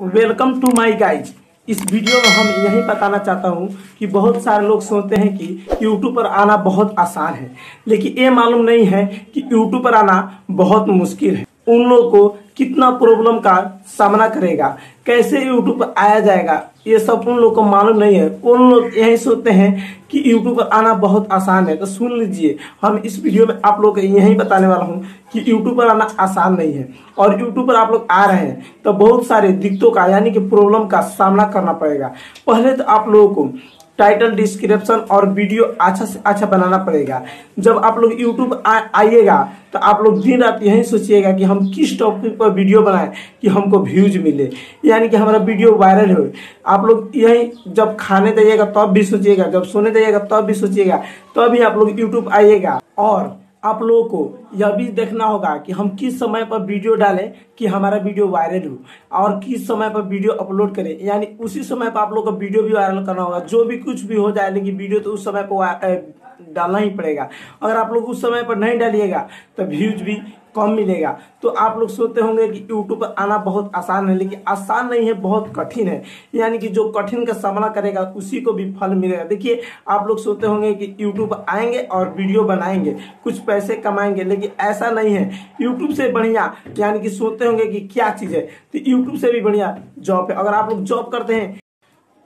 Welcome to my guys. इस video में हम यही बताना चाहता हूं कि बहुत सारे लोग सोचते हैं कि YouTube पर आना बहुत आसान है, लेकिन ये मालूम नहीं है कि YouTube पर आना बहुत मुश्किल है। उन लोगों को कितना प्रॉब्लम का सामना करेगा, कैसे YouTube पर आया जाएगा, ये सब उन लोगों को मालूम नहीं है। उन लोग यही सोचते हैं कि YouTube पर आना बहुत आसान है। तो सुन लीजिए, हम इस वीडियो में आप लोग को यही बताने वाला हूँ कि YouTube पर आना आसान नहीं है। और YouTube पर आप लोग आ रहे हैं तो बहुत सारे दिक्कतों का यानी कि प्रॉब्लम का सामना करना पड़ेगा। पहले तो आप लोगों को टाइटल, डिस्क्रिप्शन और वीडियो अच्छा से अच्छा बनाना पड़ेगा। जब आप लोग यूट्यूब आइएगा तो आप लोग दिन रात यही सोचिएगा कि हम किस टॉपिक पर वीडियो बनाएं कि हमको व्यूज मिले, यानी कि हमारा वीडियो वायरल हो। आप लोग यही जब खाने जाइएगा तब भी सोचिएगा, जब सोने जाइएगा तब भी सोचिएगा, तब ही आप लोग यूट्यूब आइएगा। और आप लोगों को यह भी देखना होगा कि हम किस समय पर वीडियो डालें कि हमारा वीडियो वायरल हो, और किस समय पर वीडियो अपलोड करें, यानी उसी समय पर आप लोगों को वीडियो भी वायरल करना होगा। जो भी कुछ भी हो जाए, लेकिन वीडियो तो उस समय पर डालना ही पड़ेगा। अगर आप लोग उस समय पर नहीं डालिएगा तो व्यूज भी कम मिलेगा। तो आप लोग सोचते होंगे कि यूट्यूब पर आना बहुत आसान है, लेकिन आसान नहीं है, बहुत कठिन है। यानी कि जो कठिन का सामना करेगा उसी को भी फल मिलेगा। देखिए, आप लोग सोचते होंगे कि यूट्यूब आएंगे और वीडियो बनाएंगे, कुछ पैसे कमाएंगे, लेकिन ऐसा नहीं है। यूट्यूब से बढ़िया, यानी कि सोचते होंगे कि क्या चीज़ है, तो यूट्यूब से भी बढ़िया जॉब है। अगर आप लोग जॉब करते हैं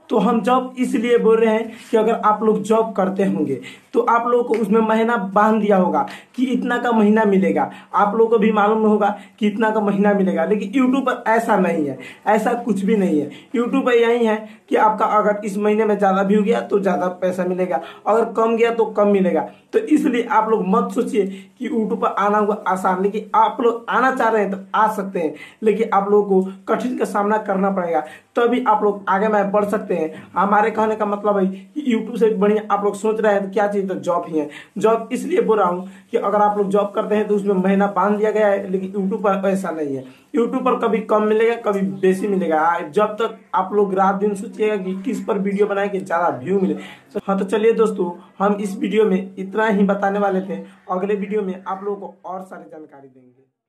तो हम जॉब इसलिए बोल रहे हैं कि अगर आप लोग जॉब करते होंगे तो आप लोगों को उसमें महीना बांध दिया होगा कि इतना का महीना मिलेगा। आप लोगों को भी मालूम होगा कि इतना का महीना मिलेगा, लेकिन यूट्यूब पर ऐसा नहीं है, ऐसा कुछ भी नहीं है। यूट्यूब पर यही है कि आपका अगर इस महीने में ज़्यादा व्यू गया तो ज़्यादा पैसा मिलेगा, अगर कम गया तो कम मिलेगा। तो इसलिए आप लोग मत सोचिए कि यूट्यूब पर आना हुआ आसान, लेकिन आप लोग आना चाह रहे हैं तो आ सकते हैं, लेकिन आप लोगों को कठिन का सामना करना पड़ेगा, तभी आप लोग आगे में बढ़ सकते हैं। हमारे कहने का मतलब है कि यूट्यूब से बढ़िया आप लोग सोच रहे हैं तो क्या चीज, तो जॉब ही है। जॉब इसलिए बोल रहा हूं कि अगर आप लोग जॉब करते हैं तो उसमें महीना बांध दिया गया है, लेकिन यूट्यूब पर ऐसा नहीं है। यूट्यूब पर कभी कम मिलेगा, कभी बेसी मिलेगा। जब तक आप लोग रात दिन सोचिएगा कि किस पर वीडियो बनाए कि ज्यादा व्यू मिले। हाँ, तो चलिए दोस्तों, हम इस वीडियो में इतना ही बताने वाले थे। अगले वीडियो में आप लोगों को और सारी जानकारी देंगे।